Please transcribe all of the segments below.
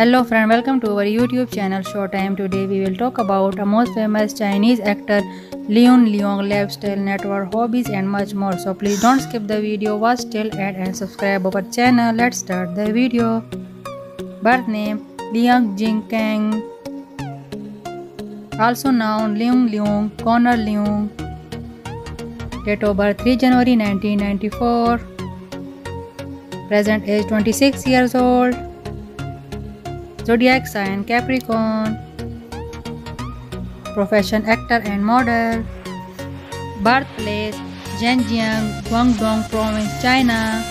Hello friend, welcome to our YouTube channel ShowTime. Today we will talk about a most famous Chinese actor Leon Leong, lifestyle, network, hobbies and much more. So please don't skip the video, watch till end and subscribe our channel. Let's start the video. Birth name Liang Jingkang, also known Leon Leong, Connor Leong. Date of birth 3 January 1994. Present age 26 years old. Zodiac sign Capricorn. Profession actor and model. Birthplace Shenzhen, Guangdong province, China.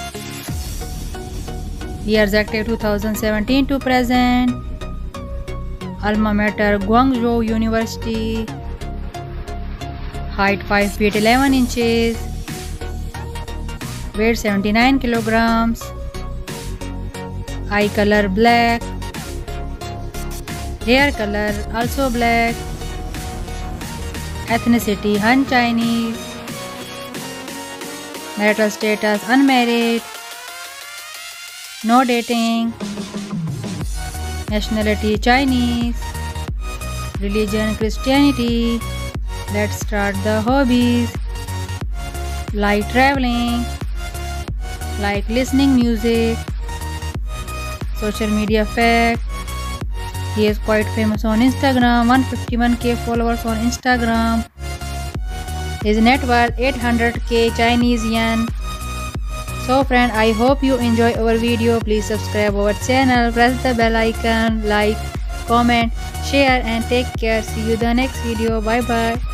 Years active 2017 to present. Alma mater Guangzhou University. Height 5 feet 11 inches. Weight 79 kilograms. Eye color black. Hair color also black. Ethnicity Han Chinese. Marital status unmarried. No dating. Nationality Chinese. Religion Christianity. Let's start the hobbies. Like traveling. Like listening music. Social media facts. He is quite famous on Instagram, 151k followers on Instagram. His net worth 800k Chinese yuan. So friend, I hope you enjoy our video. Please subscribe our channel, press the bell icon, like, comment, share and take care. See you the next video. Bye bye.